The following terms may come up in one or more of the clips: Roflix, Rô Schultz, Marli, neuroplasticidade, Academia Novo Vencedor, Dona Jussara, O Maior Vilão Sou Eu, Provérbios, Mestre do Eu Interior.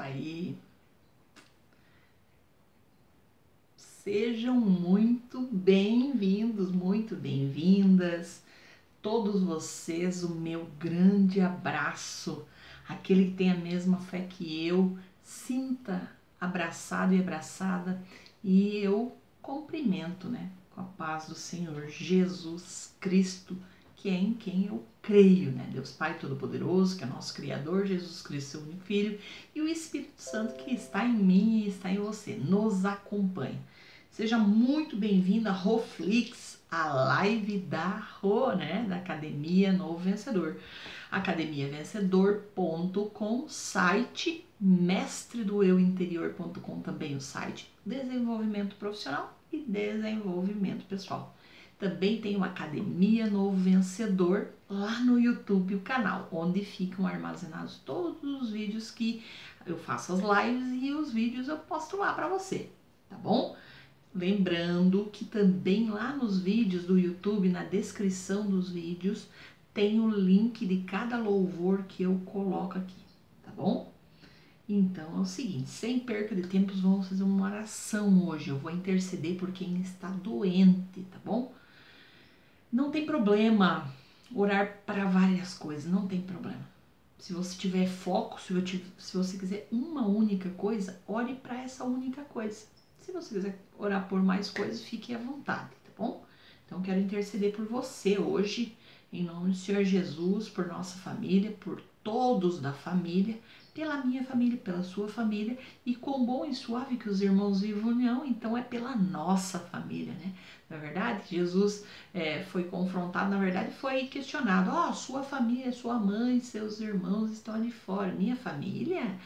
aí. Sejam muito bem-vindas, todos vocês, o meu grande abraço. Aquele que tem a mesma fé que eu, sinta abraçado e abraçada, e eu cumprimento, né, com a paz do Senhor Jesus Cristo, que é em quem eu creio, né? Deus Pai Todo-Poderoso, que é nosso Criador, Jesus Cristo, seu único Filho, e o Espírito Santo que está em mim e está em você, nos acompanha. Seja muito bem-vinda a Roflix, a live da Rô, né? Da Academia Novo Vencedor. Academiavencedor.com, site, mestre do eu interior.com, também o site, desenvolvimento profissional e desenvolvimento pessoal. Também tem uma Academia Novo Vencedor lá no YouTube, o canal, onde ficam armazenados todos os vídeos que eu faço as lives, e os vídeos eu posto lá para você, tá bom? Lembrando que também lá nos vídeos do YouTube, na descrição dos vídeos, tem o link de cada louvor que eu coloco aqui, tá bom? Então é o seguinte, sem perca de tempo, vamos fazer uma oração hoje. Eu vou interceder por quem está doente, tá bom? Não tem problema orar para várias coisas, não tem problema. Se você tiver foco, se você quiser uma única coisa, ore para essa única coisa. Se você quiser orar por mais coisas, fique à vontade, tá bom? Então quero interceder por você hoje, em nome do Senhor Jesus, por nossa família, por todos da família, pela minha família, pela sua família, e quão bom e suave que os irmãos vivam união, então é pela nossa família, né? Na verdade, Jesus foi confrontado, na verdade foi questionado, ó, sua família, sua mãe, seus irmãos estão ali fora, minha família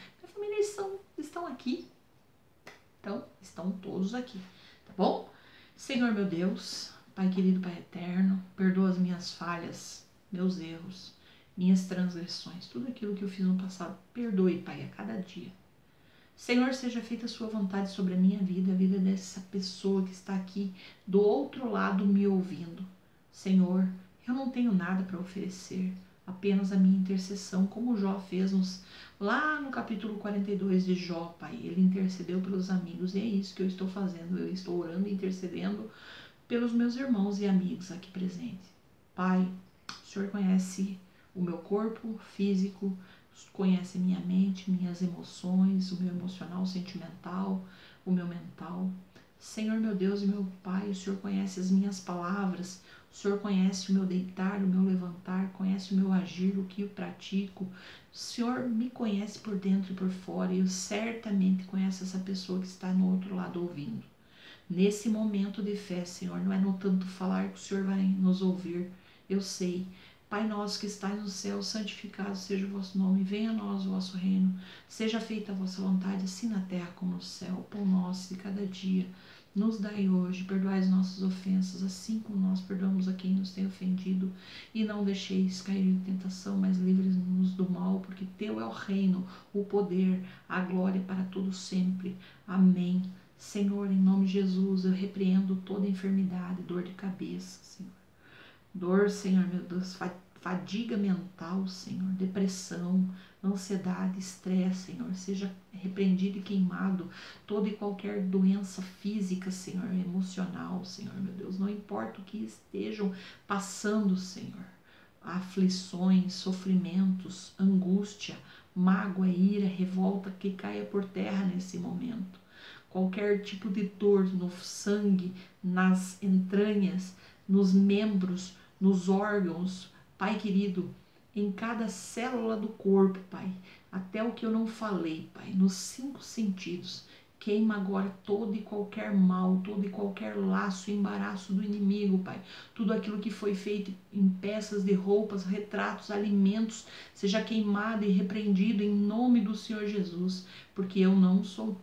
estão aqui, então estão todos aqui, tá bom? Senhor meu Deus, Pai querido, Pai eterno, perdoa as minhas falhas, meus erros, minhas transgressões, tudo aquilo que eu fiz no passado, perdoe, Pai, a cada dia. Senhor, seja feita a sua vontade sobre a minha vida, a vida dessa pessoa que está aqui do outro lado me ouvindo. Senhor, eu não tenho nada para oferecer, apenas a minha intercessão, como Jó fez lá no capítulo 42 de Jó, Pai. Ele intercedeu pelos amigos, e é isso que eu estou fazendo, eu estou orando e intercedendo pelos meus irmãos e amigos aqui presentes. Pai, o Senhor conhece o meu corpo físico, conhece minha mente, minhas emoções, o meu emocional, sentimental, o meu mental. Senhor, meu Deus e meu Pai, o Senhor conhece as minhas palavras, o Senhor conhece o meu deitar, o meu levantar, conhece o meu agir, o que eu pratico. O Senhor me conhece por dentro e por fora, e eu certamente conheço essa pessoa que está no outro lado ouvindo. Nesse momento de fé, Senhor, não é no tanto falar que o Senhor vai nos ouvir, eu sei. Pai nosso que estais no céu, santificado seja o vosso nome, venha a nós o vosso reino, seja feita a vossa vontade, assim na terra como no céu. O pão nosso de cada dia nos dai hoje, perdoai as nossas ofensas, assim como nós perdoamos a quem nos tem ofendido, e não deixeis cair em tentação, mas livre-nos do mal, porque teu é o reino, o poder, a glória para todo sempre. Amém. Senhor, em nome de Jesus, eu repreendo toda enfermidade, dor de cabeça, Senhor. Dor, Senhor, meu Deus, fadiga mental, Senhor, depressão, ansiedade, estresse, Senhor, seja repreendido e queimado toda e qualquer doença física, Senhor, emocional, Senhor, meu Deus, não importa o que estejam passando, Senhor, aflições, sofrimentos, angústia, mágoa, ira, revolta, que caia por terra nesse momento, qualquer tipo de dor no sangue, nas entranhas, nos membros, nos órgãos, Pai querido, em cada célula do corpo, Pai, até o que eu não falei, Pai, nos 5 sentidos, queima agora todo e qualquer mal, todo e qualquer laço, embaraço do inimigo, Pai, tudo aquilo que foi feito em peças de roupas, retratos, alimentos, seja queimado e repreendido em nome do Senhor Jesus, porque eu não sou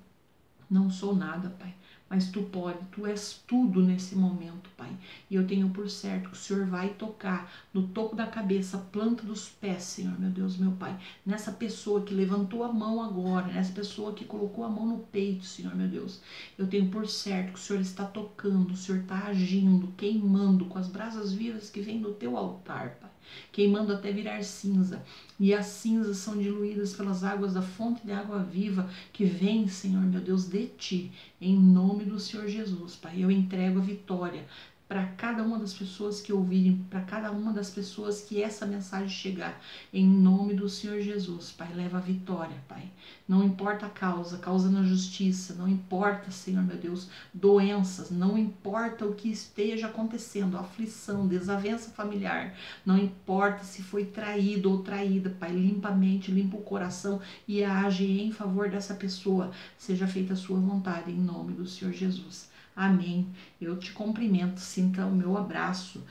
nada, Pai. Mas tu pode, tu és tudo nesse momento, Pai. E eu tenho por certo que o Senhor vai tocar no topo da cabeça, planta dos pés, Senhor, meu Deus, meu Pai. Nessa pessoa que levantou a mão agora, nessa pessoa que colocou a mão no peito, Senhor, meu Deus. Eu tenho por certo que o Senhor está tocando, o Senhor está agindo, queimando com as brasas vivas que vêm do teu altar, Pai. queimando até virar cinza. E as cinzas são diluídas pelas águas da fonte de água viva que vem, Senhor meu Deus, de Ti. Em nome do Senhor Jesus, Pai, eu entrego a vitória para cada uma das pessoas que ouvirem, para cada uma das pessoas que essa mensagem chegar, em nome do Senhor Jesus, Pai, leva a vitória, Pai, não importa a causa na justiça, não importa, Senhor meu Deus, doenças, não importa o que esteja acontecendo, aflição, desavença familiar, não importa se foi traído ou traída, Pai, limpa a mente, limpa o coração e age em favor dessa pessoa, seja feita a sua vontade, em nome do Senhor Jesus. Amém. Eu te cumprimento, sinta o meu abraço,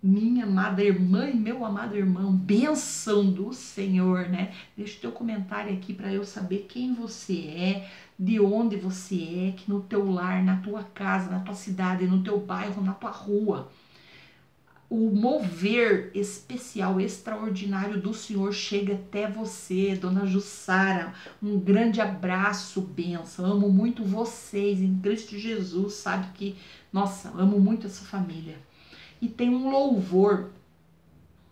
minha amada irmã e meu amado irmão, bênção do Senhor, né? Deixa o teu comentário aqui para eu saber quem você é, de onde você é, que no teu lar, na tua casa, na tua cidade, no teu bairro, na tua rua, o mover especial, extraordinário do Senhor chega até você. Dona Jussara, um grande abraço, benção. Amo muito vocês, em Cristo Jesus, sabe que, nossa, amo muito essa família. E tem um louvor,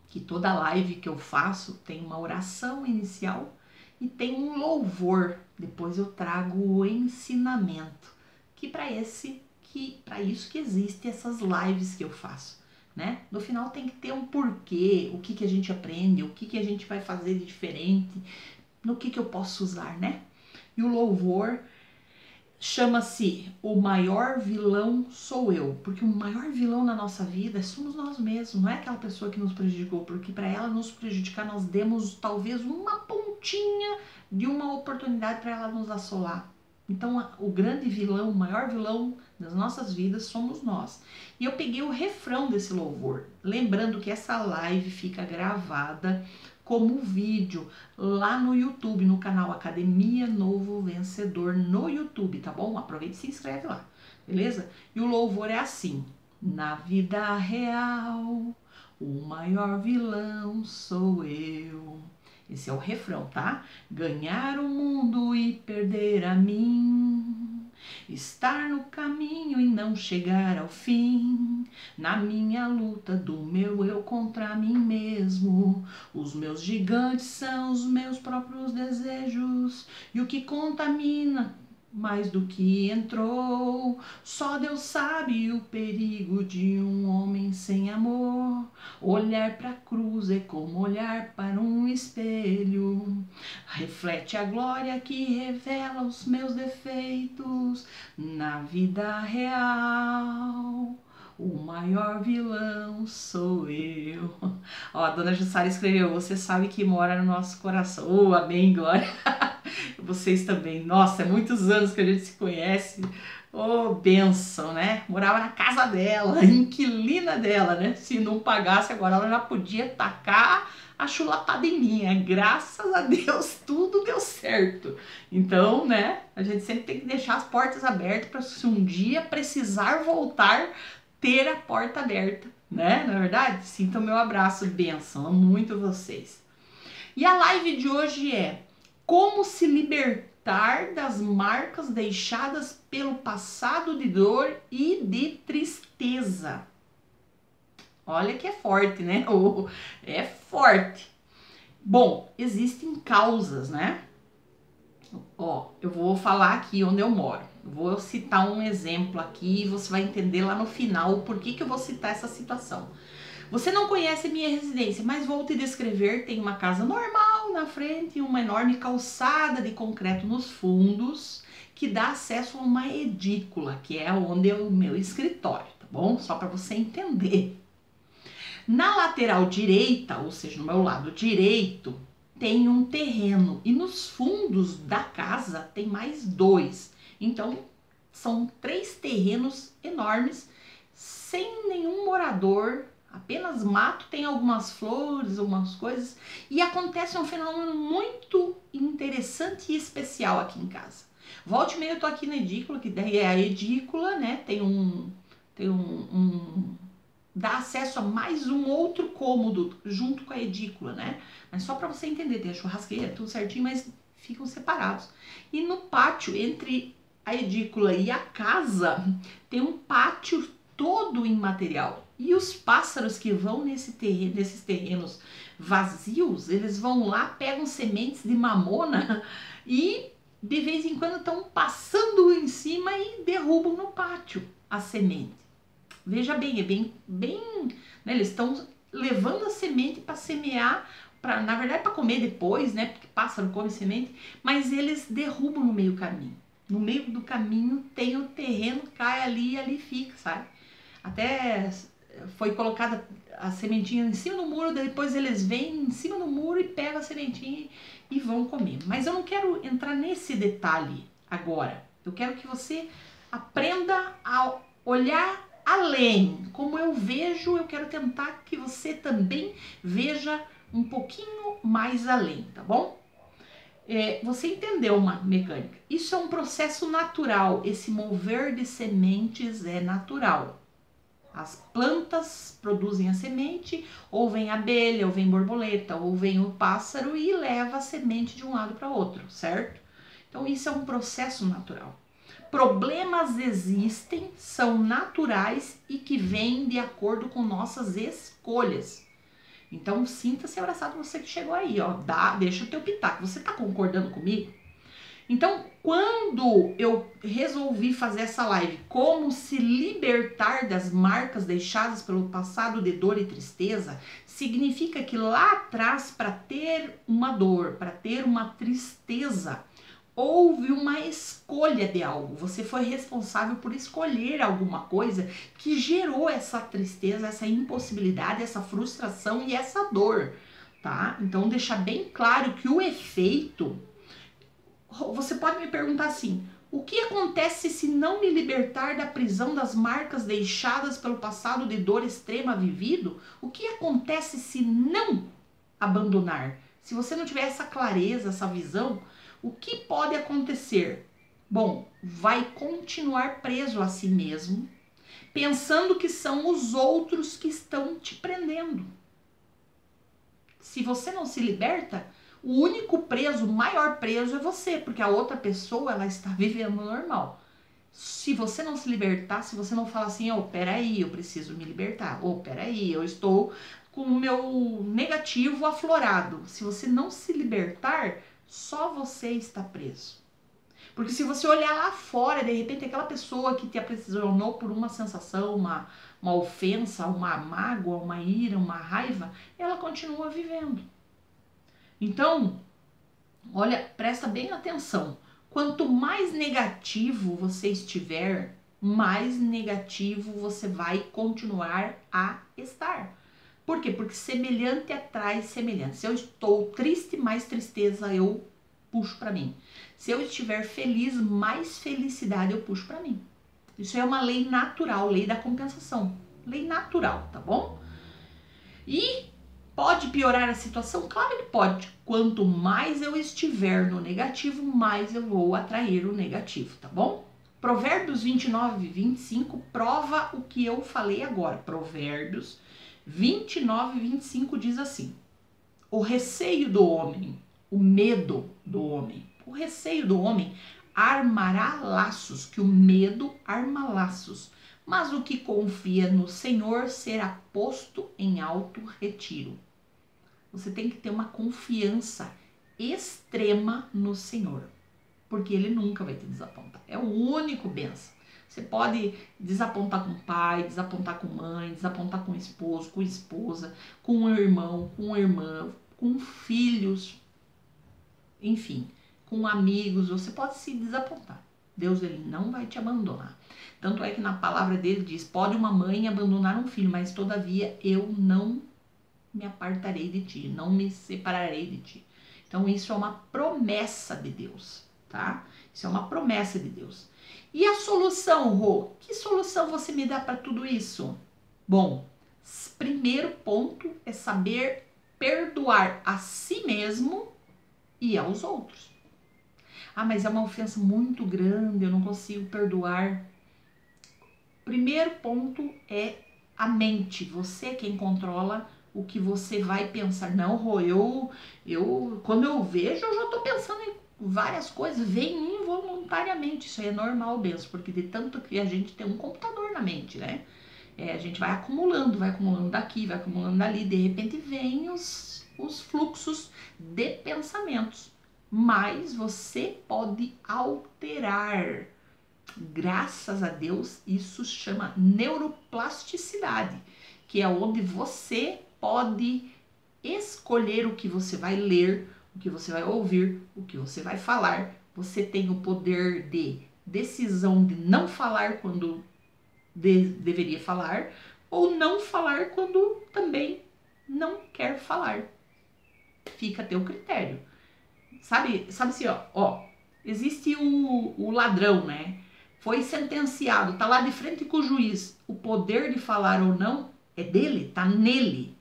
que toda live que eu faço tem uma oração inicial e tem um louvor. Depois eu trago o ensinamento, que para isso que existem essas lives que eu faço. Né? No final tem que ter um porquê, o que, que a gente aprende, o que, que a gente vai fazer de diferente, no que eu posso usar, né? E o louvor chama-se O Maior Vilão Sou Eu, porque o maior vilão na nossa vida somos nós mesmos, não é aquela pessoa que nos prejudicou, porque para ela nos prejudicar nós demos talvez uma pontinha de uma oportunidade para ela nos assolar. Então, o grande vilão, o maior vilão das nossas vidas somos nós. E eu peguei o refrão desse louvor. Lembrando que essa live fica gravada como vídeo lá no YouTube, no canal Academia Novo Vencedor no YouTube, tá bom? Aproveita e se inscreve lá, beleza? E o louvor é assim. Na vida real, o maior vilão sou eu. Esse é o refrão, tá? Ganhar o mundo e perder a mim, estar no caminho e não chegar ao fim, na minha luta do meu eu contra mim mesmo, os meus gigantes são os meus próprios desejos, e o que contamina mais do que entrou, só Deus sabe o perigo de um homem sem amor. Olhar para a cruz é como olhar para um espelho, reflete a glória que revela os meus defeitos. Na vida real, o maior vilão sou eu. Ó, a Dona Jussara escreveu, você sabe que mora no nosso coração. Oh, amém, glória. Vocês também, nossa, é muitos anos que a gente se conhece, oh, benção, né? Morava na casa dela, inquilina dela, né? Se não pagasse agora, ela já podia tacar a chulapada em mim. Graças a Deus, tudo deu certo. Então, né, a gente sempre tem que deixar as portas abertas para se um dia precisar voltar, ter a porta aberta, né? Não é verdade? Sinta o meu abraço, benção, amo muito vocês. E a live de hoje é como se libertar das marcas deixadas pelo passado de dor e de tristeza. Olha que é forte, né? Oh, é forte. Bom, existem causas, né? Ó, eu vou falar aqui onde eu moro. Vou citar um exemplo aqui e você vai entender lá no final por que eu vou citar essa situação. Você não conhece minha residência, mas vou te descrever. Tem uma casa normal na frente e uma enorme calçada de concreto nos fundos que dá acesso a uma edícula, que é onde é o meu escritório, tá bom? Só para você entender. Na lateral direita, ou seja, no meu lado direito, tem um terreno e nos fundos da casa tem mais dois. Então, são três terrenos enormes, sem nenhum morador, apenas mato, tem algumas flores, algumas coisas, e acontece um fenômeno muito interessante e especial aqui em casa. Volta e meia eu tô aqui na edícula, que daí é a edícula, né, dá acesso a mais um outro cômodo junto com a edícula, né, mas só para você entender, tem a churrasqueira, tudo certinho, mas ficam separados. E no pátio, entre a edícula e a casa, tem um pátio todo imaterial, E os pássaros que vão nesses terrenos vazios, eles vão lá, pegam sementes de mamona e de vez em quando estão passando em cima e derrubam no pátio a semente. Veja bem, é bem né, eles estão levando a semente para semear, na verdade para comer depois, né, porque pássaro come semente, mas eles derrubam no meio do caminho. No meio do caminho tem o terreno, cai ali e ali fica, sabe? Até foi colocada a sementinha em cima do muro, depois eles vêm em cima do muro e pegam a sementinha e vão comer. Mas eu não quero entrar nesse detalhe agora. Eu quero que você aprenda a olhar além. Como eu vejo, eu quero tentar que você também veja um pouquinho mais além, tá bom? Você entendeu uma mecânica. Isso é um processo natural. Esse mover de sementes é natural. As plantas produzem a semente, ou vem abelha, ou vem borboleta, ou vem o pássaro e leva a semente de um lado para outro, certo? Então isso é um processo natural. Problemas existem, são naturais e que vêm de acordo com nossas escolhas. Então sinta-se abraçado, você que chegou aí, ó, deixa o teu pitaco. Você tá concordando comigo? Então, quando eu resolvi fazer essa live, como se libertar das marcas deixadas pelo passado de dor e tristeza, significa que lá atrás, para ter uma dor, para ter uma tristeza, houve uma escolha de algo. Você foi responsável por escolher alguma coisa que gerou essa tristeza, essa impossibilidade, essa frustração e essa dor, tá? Então, deixar bem claro que o efeito... Você pode me perguntar assim: o que acontece se não me libertar da prisão das marcas deixadas pelo passado de dor extrema vivido? O que acontece se não abandonar? Se você não tiver essa clareza, essa visão, o que pode acontecer? Bom, vai continuar preso a si mesmo, pensando que são os outros que estão te prendendo. Se você não se liberta, o único preso, o maior preso é você, porque a outra pessoa, ela está vivendo normal. Se você não se libertar, se você não falar assim, oh, peraí, eu preciso me libertar, oh, peraí, eu estou com o meu negativo aflorado. Se você não se libertar, só você está preso. Porque se você olhar lá fora, de repente aquela pessoa que te aprisionou por uma sensação, uma ofensa, uma mágoa, uma ira, uma raiva, ela continua vivendo. Então, olha, presta bem atenção. Quanto mais negativo você estiver, mais negativo você vai continuar a estar. Por quê? Porque semelhante atrai semelhante. Se eu estou triste, mais tristeza eu puxo para mim. Se eu estiver feliz, mais felicidade eu puxo para mim. Isso é uma lei natural, lei da compensação. Lei natural, tá bom? E... pode piorar a situação? Claro que pode. Quanto mais eu estiver no negativo, mais eu vou atrair o negativo, tá bom? Provérbios 29, 25 prova o que eu falei agora. Provérbios 29, 25 diz assim: o receio do homem, o medo do homem, o receio do homem armará laços, que o medo arma laços. Mas o que confia no Senhor será posto em alto retiro. Você tem que ter uma confiança extrema no Senhor, porque Ele nunca vai te desapontar. É o único benção. Você pode desapontar com o pai, desapontar com a mãe, desapontar com o esposo, com a esposa, com o irmão, com a irmã, com filhos, enfim, com amigos. Você pode se desapontar. Deus, Ele não vai te abandonar. Tanto é que na palavra dele diz: pode uma mãe abandonar um filho, mas todavia eu não me apartarei de ti, não me separarei de ti. Então isso é uma promessa de Deus, tá? Isso é uma promessa de Deus. E a solução, Rô? Que solução você me dá para tudo isso? Bom, primeiro ponto é saber perdoar a si mesmo e aos outros. Ah, mas é uma ofensa muito grande, eu não consigo perdoar. Primeiro ponto é a mente. Você é quem controla o que você vai pensar. Não, Rô, eu quando eu vejo, eu já estou pensando em várias coisas. Vem involuntariamente. Isso aí é normal, benção, porque de tanto que a gente tem um computador na mente, né? a gente vai acumulando daqui, vai acumulando dali, de repente vem os fluxos de pensamentos, mas você pode alterar. Graças a Deus, isso chama neuroplasticidade, que é onde você pode escolher o que você vai ler, o que você vai ouvir, o que você vai falar. Você tem o poder de decisão de não falar quando deveria falar, ou não falar quando também não quer falar. Fica a teu critério. Sabe assim, ó, existe o ladrão, né? Foi sentenciado, tá lá de frente com o juiz. O poder de falar ou não é dele, tá nele.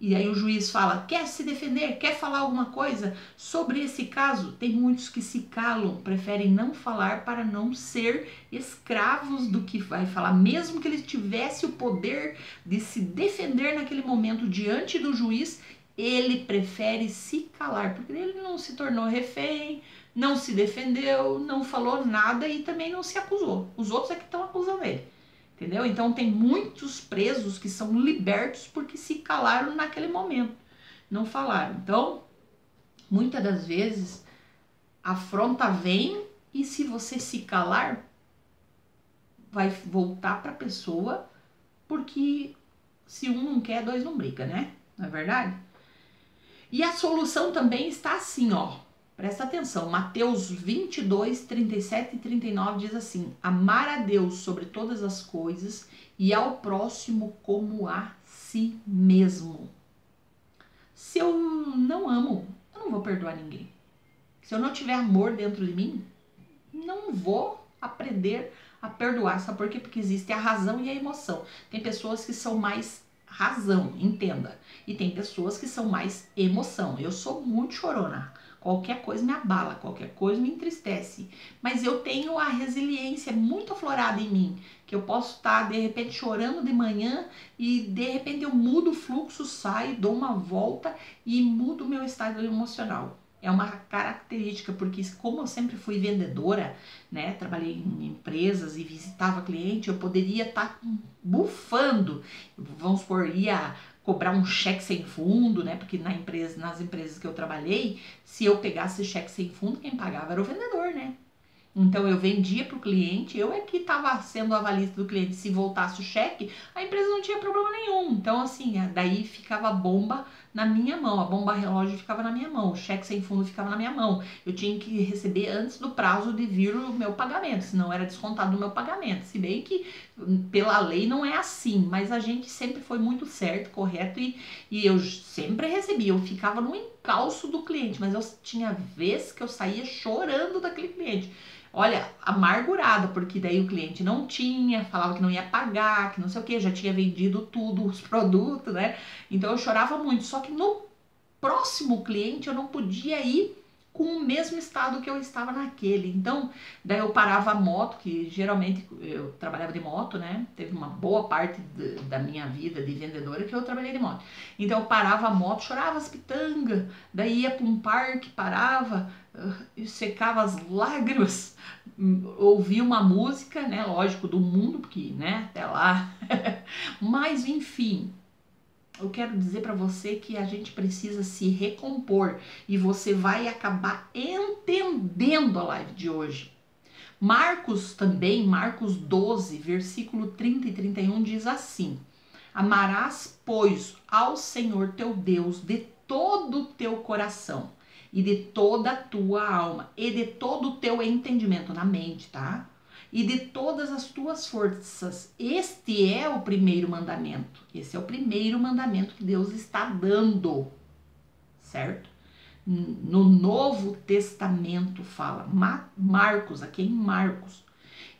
E aí o juiz fala, quer se defender, quer falar alguma coisa sobre esse caso? Tem muitos que se calam, preferem não falar para não ser escravos do que vai falar, mesmo que ele tivesse o poder de se defender naquele momento diante do juiz, ele prefere se calar, porque ele não se tornou refém, não se defendeu, não falou nada e também não se acusou. Os outros é que estão acusando ele. Entendeu? Então tem muitos presos que são libertos porque se calaram naquele momento, não falaram. Então, muitas das vezes, a afronta vem e se você se calar, vai voltar para a pessoa, porque se um não quer, dois não briga, né? Não é verdade? E a solução também está assim, ó. Presta atenção, Mateus 22, 37 e 39 diz assim, amar a Deus sobre todas as coisas e ao próximo como a si mesmo. Se eu não amo, eu não vou perdoar ninguém. Se eu não tiver amor dentro de mim, não vou aprender a perdoar. Sabe por quê? Porque existe a razão e a emoção. Tem pessoas que são mais razão, entenda. E tem pessoas que são mais emoção. Eu sou muito chorona. Qualquer coisa me abala, qualquer coisa me entristece. Mas eu tenho a resiliência muito aflorada em mim, que eu posso estar, de repente, chorando de manhã e, de repente, eu mudo o fluxo, saio, dou uma volta e mudo o meu estado emocional. É uma característica, porque como eu sempre fui vendedora, né, trabalhei em empresas e visitava cliente, eu poderia estar bufando, vamos supor, ia cobrar um cheque sem fundo, né? Porque nas empresas que eu trabalhei, se eu pegasse cheque sem fundo, quem pagava era o vendedor, né? Então eu vendia para o cliente, eu é que estava sendo a avalista do cliente. Se voltasse o cheque, a empresa não tinha problema nenhum. Então assim, daí ficava a bomba na minha mão, a bomba relógio ficava na minha mão, o cheque sem fundo ficava na minha mão. Eu tinha que receber antes do prazo de vir o meu pagamento, senão era descontado do meu pagamento. Se bem que pela lei não é assim, mas a gente sempre foi muito certo, correto, e eu sempre recebia, eu ficava no encalço do cliente, mas eu tinha vez que eu saía chorando daquele cliente. Olha, amargurada, porque daí o cliente não tinha, falava que não ia pagar, que não sei o que, já tinha vendido tudo, os produtos, né? Então eu chorava muito, só que no próximo cliente eu não podia ir com o mesmo estado que eu estava naquele. Então, daí eu parava a moto, que geralmente eu trabalhava de moto, né? Teve uma boa parte da minha vida de vendedora que eu trabalhei de moto. Então eu parava a moto, chorava as pitangas, daí ia para um parque, parava, eu secava as lágrimas, ouvia uma música, né? Lógico, do mundo, porque, né? Até lá. Mas, enfim, eu quero dizer para você que a gente precisa se recompor e você vai acabar entendendo a live de hoje. Marcos também, Marcos 12, versículo 30 e 31 diz assim, amarás, pois, ao Senhor teu Deus de todo o teu coração e de toda a tua alma e de todo o teu entendimento na mente, tá? E de todas as tuas forças. Este é o primeiro mandamento. Esse é o primeiro mandamento que Deus está dando, certo? No Novo Testamento fala, Marcos, aqui em Marcos.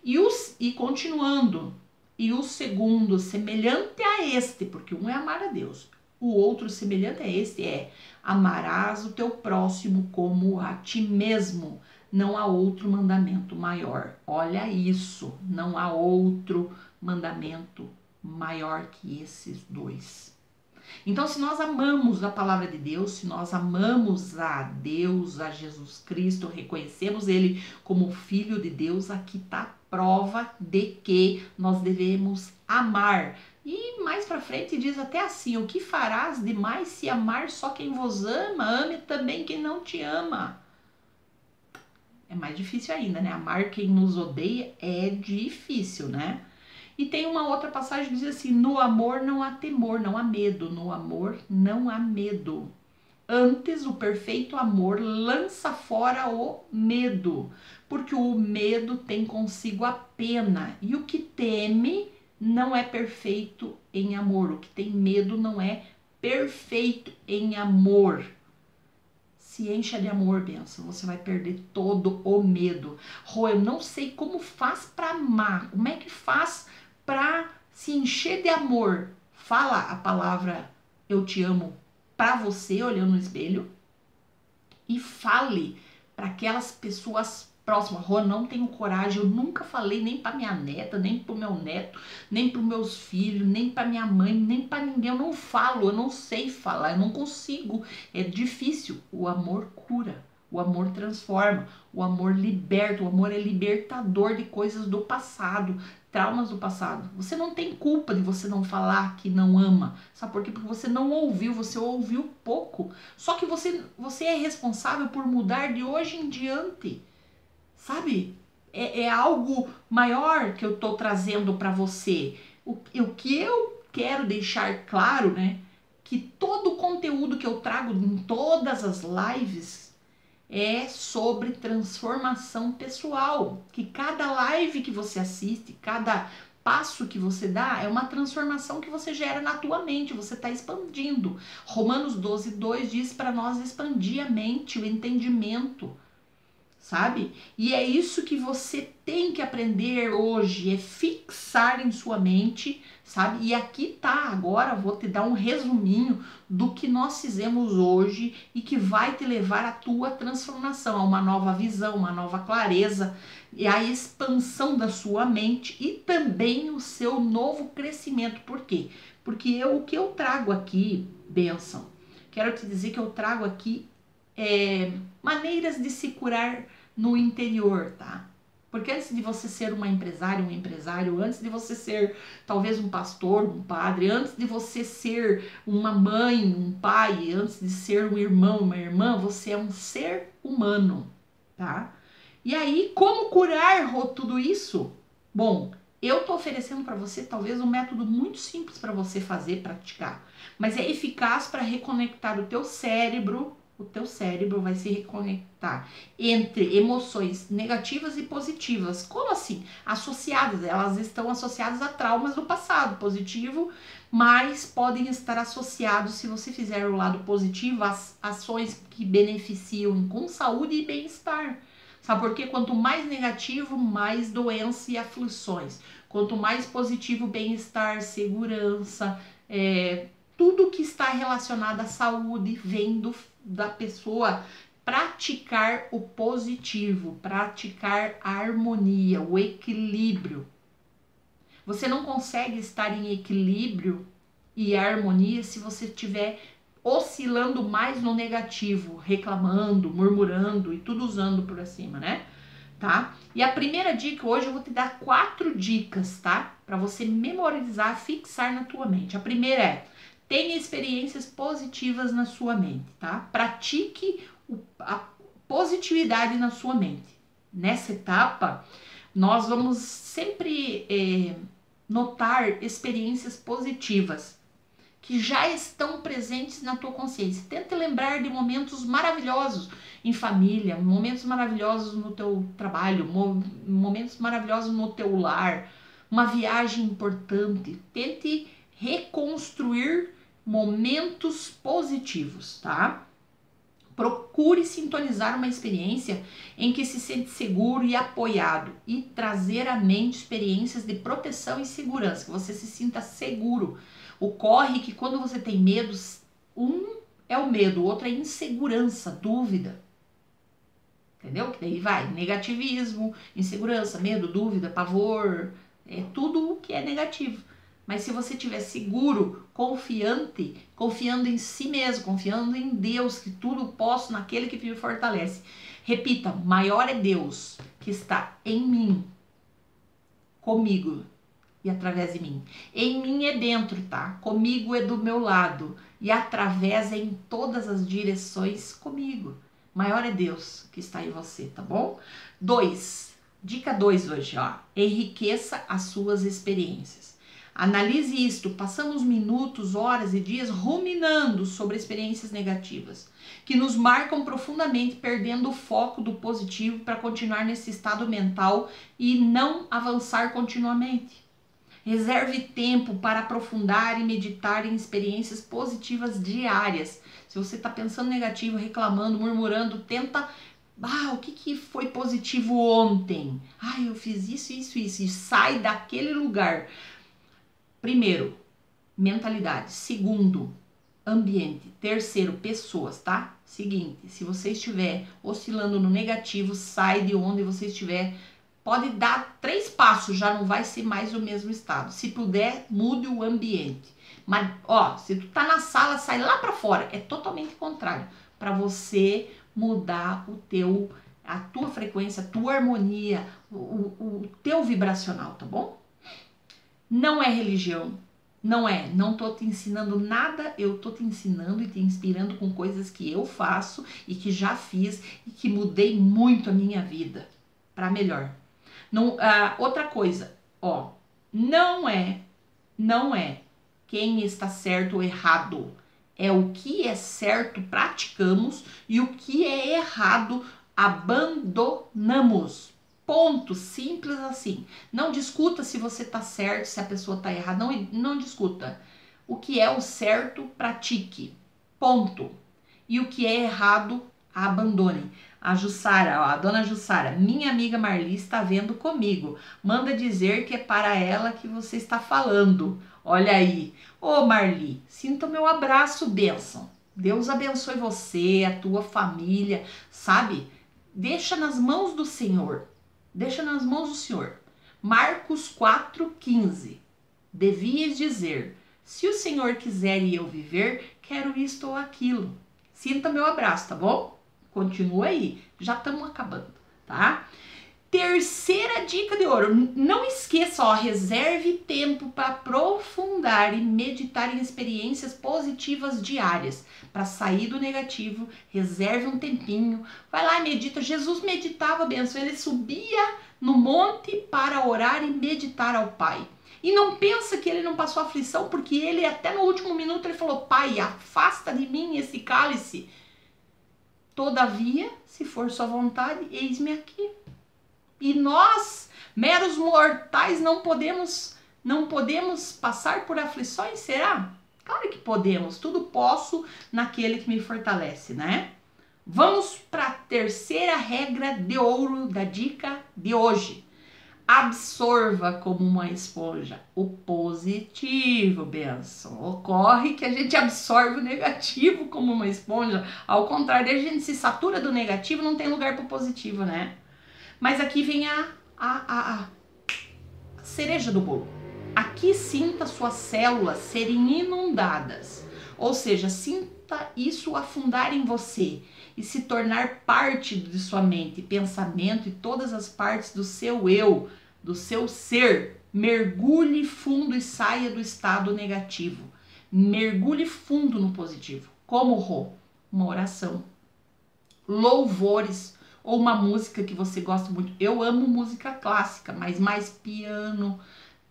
E continuando, e o segundo, semelhante a este, porque um é amar a Deus, o outro semelhante a este é, amarás o teu próximo como a ti mesmo. Não há outro mandamento maior. Olha isso, não há outro mandamento maior que esses dois. Então, se nós amamos a palavra de Deus, se nós amamos a Deus, a Jesus Cristo, reconhecemos Ele como Filho de Deus, aqui está a prova de que nós devemos amar. E mais pra frente diz até assim: o que farás demais se amar só quem vos ama? Ame também quem não te ama. É mais difícil ainda, né? Amar quem nos odeia é difícil, né? E tem uma outra passagem que diz assim: no amor não há temor, não há medo. No amor não há medo. Antes, o perfeito amor lança fora o medo, porque o medo tem consigo a pena. E o que teme não é perfeito em amor. O que tem medo não é perfeito em amor. Se encha de amor, benção, você vai perder todo o medo. Rô, eu não sei como faz pra amar. Como é que faz pra se encher de amor? Fala a palavra eu te amo pra você, olhando no espelho. E fale pra aquelas pessoas próxima, Rô, não tenho coragem, eu nunca falei nem pra minha neta, nem pro meu neto, nem pros meus filhos, nem pra minha mãe, nem pra ninguém, eu não falo, eu não sei falar, eu não consigo, é difícil. O amor cura, o amor transforma, o amor liberta, o amor é libertador de coisas do passado, traumas do passado. Você não tem culpa de você não falar que não ama, sabe por quê? Porque você ouviu pouco, só que você é responsável por mudar de hoje em diante. Sabe, é algo maior que eu tô trazendo para você. O que eu quero deixar claro, né? Que todo o conteúdo que eu trago em todas as lives é sobre transformação pessoal. Que cada live que você assiste, cada passo que você dá é uma transformação que você gera na tua mente, você está expandindo. Romanos 12:2 diz para nós expandir a mente, o entendimento. Sabe? E é isso que você tem que aprender hoje, é fixar em sua mente, sabe? E aqui tá, agora vou te dar um resuminho do que nós fizemos hoje e que vai te levar à tua transformação, a uma nova visão, uma nova clareza, e a expansão da sua mente e também o seu novo crescimento. Por quê? Porque o que eu trago aqui, bênção, quero te dizer que eu trago aqui maneiras de se curar no interior, tá? Porque antes de você ser uma empresária, um empresário, antes de você ser talvez um pastor, um padre, antes de você ser uma mãe, um pai, antes de ser um irmão, uma irmã, você é um ser humano, tá? E aí, como curar, Rô, tudo isso? Bom, eu tô oferecendo para você talvez um método muito simples para você fazer, praticar, mas é eficaz para reconectar o teu cérebro. O teu cérebro vai se reconectar entre emoções negativas e positivas. Como assim? Associadas, elas estão associadas a traumas do passado positivo, mas podem estar associados, se você fizer o lado positivo, às ações que beneficiam com saúde e bem-estar. Sabe por quê? Quanto mais negativo, mais doença e aflições. Quanto mais positivo, bem-estar, segurança, tudo que está relacionado à saúde vem da pessoa praticar o positivo, praticar a harmonia, o equilíbrio. Você não consegue estar em equilíbrio e harmonia se você estiver oscilando mais no negativo, reclamando, murmurando e tudo usando por cima, né? Tá? E a primeira dica, hoje eu vou te dar 4 dicas, tá? Para você memorizar, fixar na tua mente. A primeira é: tenha experiências positivas na sua mente, tá? Pratique a positividade na sua mente. Nessa etapa, nós vamos sempre notar experiências positivas que já estão presentes na tua consciência. Tenta lembrar de momentos maravilhosos em família, momentos maravilhosos no teu trabalho, momentos maravilhosos no teu lar, uma viagem importante. Tente reconstruir momentos positivos, tá? Procure sintonizar uma experiência em que se sente seguro e apoiado e trazer à mente experiências de proteção e segurança, que você se sinta seguro. Ocorre que quando você tem medos, um é o medo, o outro é insegurança, dúvida. Entendeu? Que daí vai negativismo, insegurança, medo, dúvida, pavor, é tudo o que é negativo. Mas se você estiver seguro, confiante, confiando em si mesmo, confiando em Deus, que tudo posso naquele que me fortalece. Repita: maior é Deus que está em mim, comigo, e através de mim. Em mim é dentro, tá? Comigo é do meu lado. E através é em todas as direções comigo. Maior é Deus que está em você, tá bom? 2. Dica 2 hoje, ó. Enriqueça as suas experiências. Analise isto. Passamos minutos, horas e dias ruminando sobre experiências negativas que nos marcam profundamente, perdendo o foco do positivo para continuar nesse estado mental e não avançar continuamente. Reserve tempo para aprofundar e meditar em experiências positivas diárias. Se você está pensando negativo, reclamando, murmurando, tenta... Ah, o que foi positivo ontem? Ah, eu fiz isso, isso, isso. E sai daquele lugar. Primeiro, mentalidade. Segundo, ambiente. Terceiro, pessoas, tá? Seguinte, se você estiver oscilando no negativo, sai de onde você estiver. Pode dar 3 passos, já não vai ser mais o mesmo estado. Se puder, mude o ambiente. Mas, ó, se tu tá na sala, sai lá pra fora. É totalmente contrário. Pra você mudar o teu, a tua frequência, a tua harmonia, o teu vibracional, tá bom? Não é religião. Não é. Não tô te ensinando nada. Eu tô te ensinando e te inspirando com coisas que eu faço e que já fiz e que mudei muito a minha vida. Pra melhor. Não, outra coisa, ó, não é quem está certo ou errado, é o que é certo praticamos e o que é errado abandonamos, ponto, simples assim. Não discuta se você está certo, se a pessoa está errada, não discuta. O que é o certo, pratique, ponto, e o que é errado, abandone. A Jussara, ó, a Dona Jussara, minha amiga Marli está vendo comigo. Manda dizer que é para ela que você está falando. Olha aí. Ô, Marli, sinta o meu abraço, bênção. Deus abençoe você, a tua família, sabe? Deixa nas mãos do Senhor. Deixa nas mãos do Senhor. Marcos 4:15. Devias dizer, se o Senhor quiser e eu viver, quero isto ou aquilo. Sinta o meu abraço, tá bom? Continua aí, já estamos acabando, tá? Terceira dica de ouro, não esqueça, ó, reserve tempo para aprofundar e meditar em experiências positivas diárias. Para sair do negativo, reserve um tempinho, vai lá e medita. Jesus meditava, benção, ele subia no monte para orar e meditar ao Pai. E não pensa que ele não passou aflição, porque ele até no último minuto ele falou, Pai, afasta de mim esse cálice. Todavia, se for sua vontade, eis-me aqui. E nós, meros mortais, não podemos passar por aflições, será? Claro que podemos, tudo posso naquele que me fortalece, né? Vamos para a terceira regra de ouro da dica de hoje. Absorva como uma esponja o positivo, benção. Ocorre que a gente absorve o negativo como uma esponja. Ao contrário, a gente se satura do negativo, não tem lugar para o positivo, né? Mas aqui vem a cereja do bolo. Aqui sinta suas células serem inundadas. Ou seja, sinta isso afundar em você e se tornar parte de sua mente, pensamento e todas as partes do seu eu, do seu ser. Mergulhe fundo e saia do estado negativo. Mergulhe fundo no positivo. Como, Rô? Uma oração. Louvores ou uma música que você gosta muito. Eu amo música clássica, mas mais piano,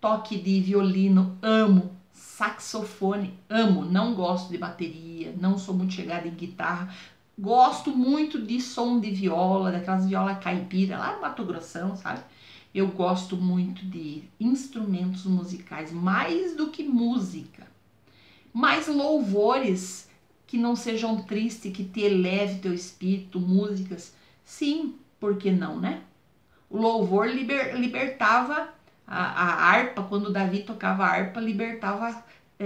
toque de violino, amo. Saxofone, amo. Não gosto de bateria, não sou muito chegada em guitarra. Gosto muito de som de viola, daquelas violas caipira, lá no Mato Grossão, sabe? Eu gosto muito de instrumentos musicais, mais do que música. Mais louvores que não sejam tristes, que te eleve teu espírito, músicas. Sim, por que não, né? O louvor libertava a harpa, quando Davi tocava a harpa, libertava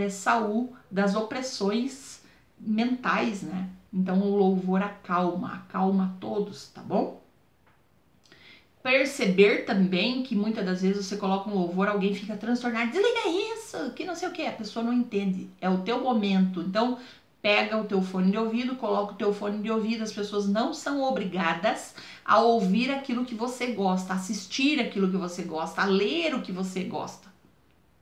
Saul das opressões mentais, né? Então o louvor acalma todos, tá bom? Perceber também que muitas das vezes você coloca um louvor, alguém fica transtornado, desliga isso, que não sei o que, a pessoa não entende, é o teu momento. Então pega o teu fone de ouvido, coloca o teu fone de ouvido, as pessoas não são obrigadas a ouvir aquilo que você gosta, a assistir aquilo que você gosta, a ler o que você gosta.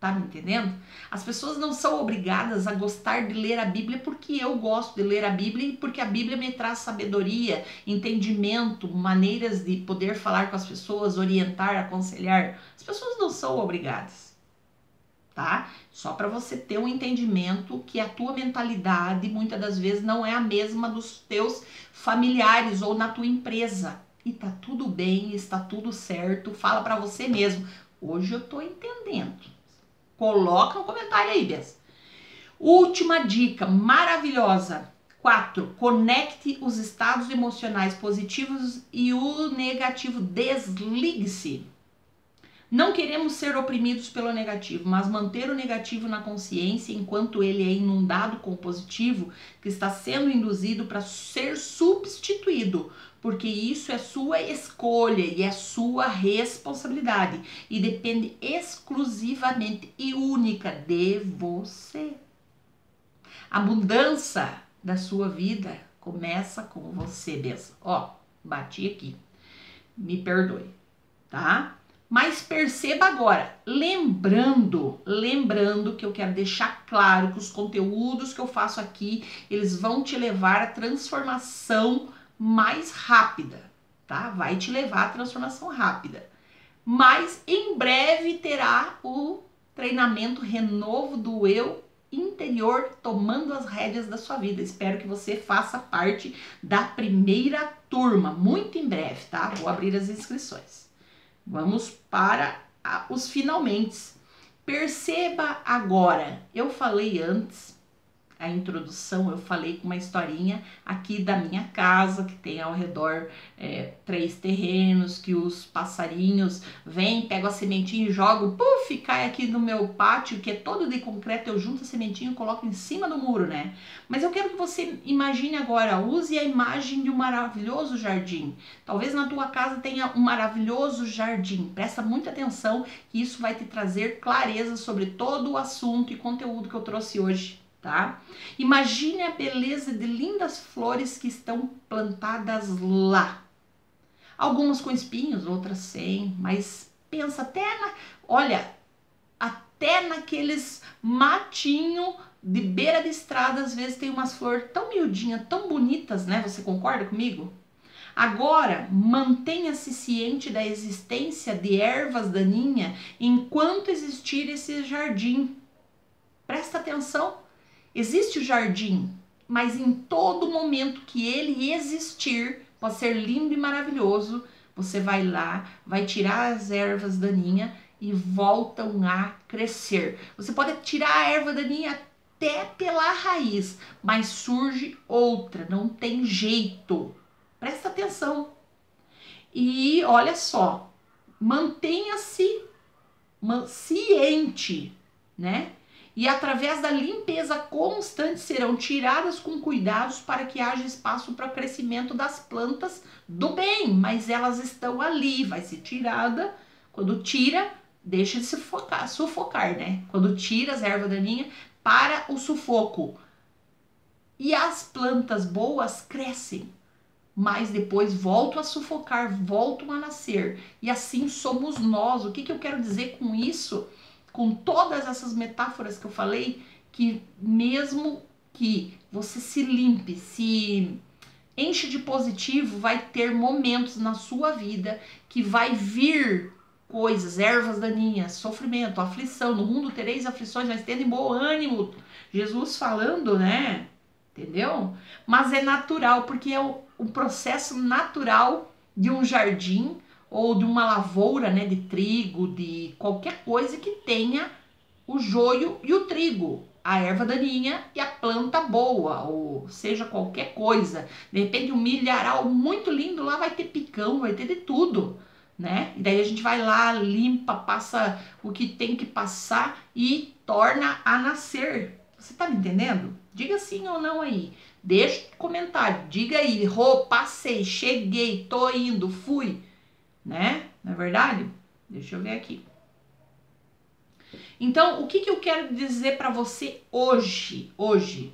Tá me entendendo? As pessoas não são obrigadas a gostar de ler a Bíblia porque eu gosto de ler a Bíblia e porque a Bíblia me traz sabedoria, entendimento, maneiras de poder falar com as pessoas, orientar, aconselhar. As pessoas não são obrigadas, tá? Só para você ter um entendimento que a tua mentalidade muitas das vezes não é a mesma dos teus familiares ou na tua empresa. E tá tudo bem, está tudo certo. Fala para você mesmo. Hoje eu tô entendendo. Coloca no comentário aí, Bessa. Última dica maravilhosa. 4. Conecte os estados emocionais positivos e o negativo. Desligue-se. Não queremos ser oprimidos pelo negativo, mas manter o negativo na consciência enquanto ele é inundado com o positivo que está sendo induzido para ser substituído. Porque isso é sua escolha e é sua responsabilidade. E depende exclusivamente e única de você. A mudança da sua vida começa com você mesmo. Ó, bati aqui. Me perdoe, tá? Mas perceba agora, lembrando que eu quero deixar claro que os conteúdos que eu faço aqui, eles vão te levar à transformação mais rápida, tá? Vai te levar à transformação rápida. Mas em breve terá o treinamento Renovo do Eu Interior, tomando as rédeas da sua vida. Espero que você faça parte da primeira turma, muito em breve, tá? Vou abrir as inscrições. Vamos para os finalmente. Perceba agora, eu falei antes, a introdução, eu falei com uma historinha aqui da minha casa, que tem ao redor 3 terrenos, que os passarinhos vêm, pegam a sementinha e jogam, puf, cai aqui no meu pátio, que é todo de concreto, eu junto a sementinha e coloco em cima do muro, né? Mas eu quero que você imagine agora, use a imagem de um maravilhoso jardim. Talvez na tua casa tenha um maravilhoso jardim. Presta muita atenção que isso vai te trazer clareza sobre todo o assunto e conteúdo que eu trouxe hoje. Tá? Imagine a beleza de lindas flores que estão plantadas lá. Algumas com espinhos, outras sem, mas pensa até naqueles matinhos de beira de estrada, às vezes tem umas flores tão miudinhas, tão bonitas, né? Você concorda comigo? Agora, mantenha-se ciente da existência de ervas daninhas enquanto existir esse jardim. Presta atenção. Existe o jardim, mas em todo momento que ele existir, pode ser lindo e maravilhoso, você vai lá, vai tirar as ervas daninhas e voltam a crescer. Você pode tirar a erva daninha até pela raiz, mas surge outra, não tem jeito. Presta atenção. E olha só, mantenha-se ciente, né? E através da limpeza constante serão tiradas com cuidados para que haja espaço para o crescimento das plantas do bem. Mas elas estão ali, vai ser tirada. Quando tira, deixa de sufocar, né? Quando tira as ervas daninhas, para o sufoco. E as plantas boas crescem, mas depois voltam a sufocar, voltam a nascer. E assim somos nós. O que, que eu quero dizer com isso? Com todas essas metáforas que eu falei, que mesmo que você se limpe, se enche de positivo, vai ter momentos na sua vida que vai vir coisas, ervas daninhas, sofrimento, aflição. No mundo tereis aflições, mas tendo em bom ânimo. Jesus falando, né? Entendeu? Mas é natural, porque é um processo natural de um jardim, ou de uma lavoura, né, de trigo, de qualquer coisa que tenha o joio e o trigo, a erva daninha e a planta boa, ou seja, qualquer coisa. De repente um milharal muito lindo, lá vai ter picão, vai ter de tudo, né? E daí a gente vai lá, limpa, passa o que tem que passar e torna a nascer. Você tá me entendendo? Diga sim ou não aí. Deixa o comentário, diga aí, Rô, passei, cheguei, tô indo, fui. Né? Não é verdade? Deixa eu ver aqui. Então, o que eu quero dizer para você hoje? Hoje,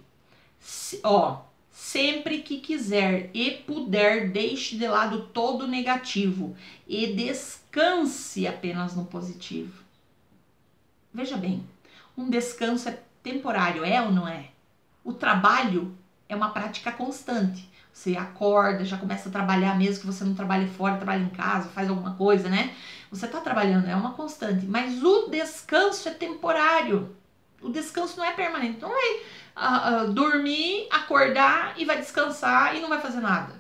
sempre que quiser e puder, deixe de lado todo o negativo e descanse apenas no positivo. Veja bem, um descanso é temporário, é ou não é? O trabalho é uma prática constante. Você acorda, já começa a trabalhar, mesmo que você não trabalhe fora, trabalhe em casa, faz alguma coisa, né? Você está trabalhando, é uma constante. Mas o descanso é temporário. O descanso não é permanente. Não é dormir, acordar e vai descansar e não vai fazer nada.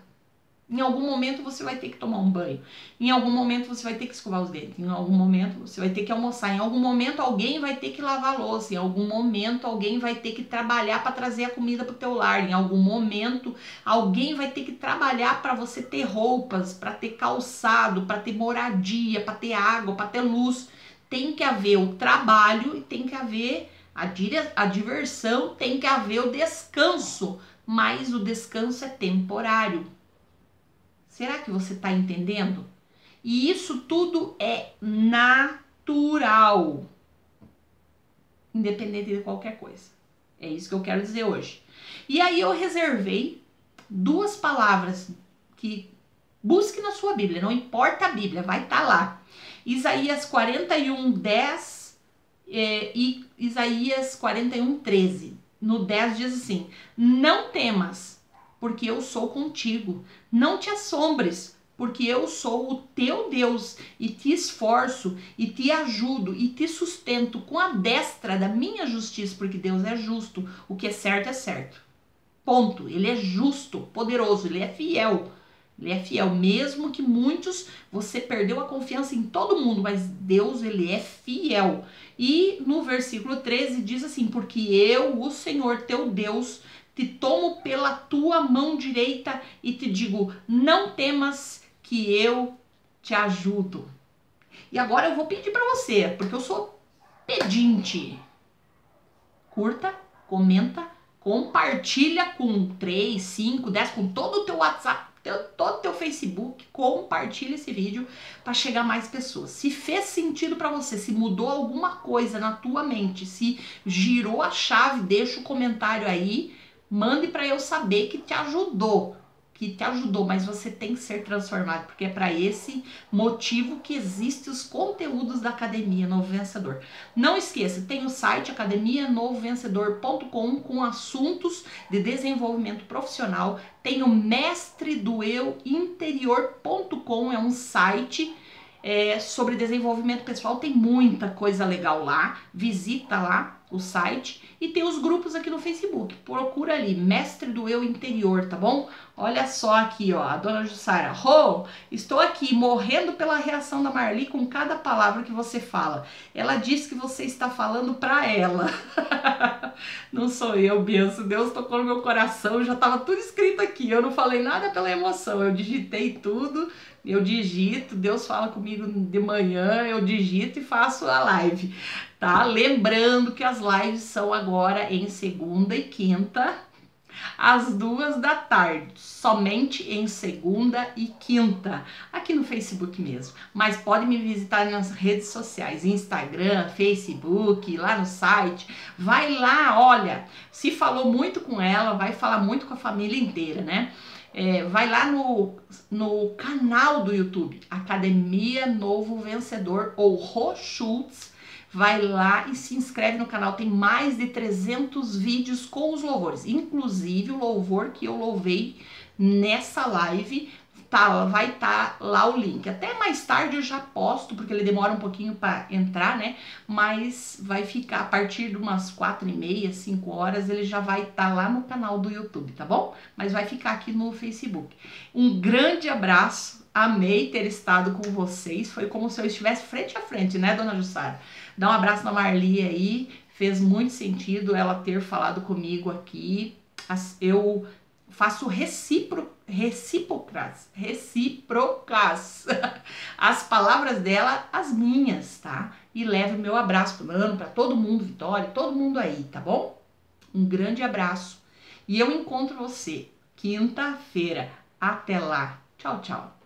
Em algum momento você vai ter que tomar um banho. Em algum momento você vai ter que escovar os dentes. Em algum momento você vai ter que almoçar. Em algum momento alguém vai ter que lavar a louça. Em algum momento alguém vai ter que trabalhar para trazer a comida para o teu lar. Em algum momento alguém vai ter que trabalhar para você ter roupas, para ter calçado, para ter moradia, para ter água, para ter luz. Tem que haver o trabalho e tem que haver a diversão, tem que haver o descanso. Mas o descanso é temporário. Será que você está entendendo? E isso tudo é natural, independente de qualquer coisa. É isso que eu quero dizer hoje. E aí eu reservei duas palavras que busque na sua Bíblia, não importa a Bíblia, vai estar lá. Isaías 41, 10 e Isaías 41, 13. No 10 diz assim: não temas, porque eu sou contigo. Não te assombres, porque eu sou o teu Deus e te esforço e te ajudo e te sustento com a destra da minha justiça, porque Deus é justo, o que é certo, ponto. Ele é justo, poderoso, ele é fiel, mesmo que muitos, você perdeu a confiança em todo mundo, mas Deus, ele é fiel. E no versículo 13 diz assim: porque eu, o Senhor teu Deus, te tomo pela tua mão direita e te digo, não temas, que eu te ajudo. E agora eu vou pedir para você, porque eu sou pedinte. Curta, comenta, compartilha com 3, 5, 10, com todo o teu WhatsApp, todo o teu Facebook. Compartilha esse vídeo para chegar mais pessoas. Se fez sentido para você, se mudou alguma coisa na tua mente, se girou a chave, deixa o comentário aí. Mande para eu saber que te ajudou, mas você tem que ser transformado, porque é para esse motivo que existem os conteúdos da Academia Novo Vencedor. Não esqueça, tem o site academianovovencedor.com com assuntos de desenvolvimento profissional, tem o Mestre do Eu Interior.com, é um site sobre desenvolvimento pessoal, tem muita coisa legal lá, visita lá o site, e tem os grupos aqui no Facebook, procura ali, Mestre do Eu Interior, tá bom? Olha só aqui, ó, a Dona Jussara: Rô, estou aqui morrendo pela reação da Marli com cada palavra que você fala, ela diz que você está falando pra ela. Não sou eu, benção, Deus tocou no meu coração, já tava tudo escrito aqui, eu não falei nada pela emoção, eu digitei tudo, eu digito, Deus fala comigo de manhã, eu digito e faço a live, tá? Lembrando que as lives são agora em segunda e quinta, às 14h, somente em segunda e quinta, aqui no Facebook mesmo. Mas pode me visitar nas redes sociais, Instagram, Facebook, lá no site. Vai lá, olha, se falou muito com ela, vai falar muito com a família inteira, né? Vai lá no canal do YouTube, Academia Novo Vencedor ou Rô Schultz, vai lá e se inscreve no canal, tem mais de 300 vídeos com os louvores, inclusive o louvor que eu louvei nessa live, tá, vai estar lá o link. Até mais tarde eu já posto, porque ele demora um pouquinho para entrar, né, mas vai ficar a partir de umas 4h30, 5 horas, ele já vai estar lá no canal do YouTube, tá bom? Mas vai ficar aqui no Facebook. Um grande abraço, amei ter estado com vocês, foi como se eu estivesse frente a frente, né, Dona Jussara? Dá um abraço na Marli aí, fez muito sentido ela ter falado comigo aqui, eu faço recíprocas as palavras dela, as minhas, tá? E leve o meu abraço pro ano, para todo mundo, Vitória, todo mundo aí, tá bom? Um grande abraço e eu encontro você quinta-feira. Até lá, tchau, tchau.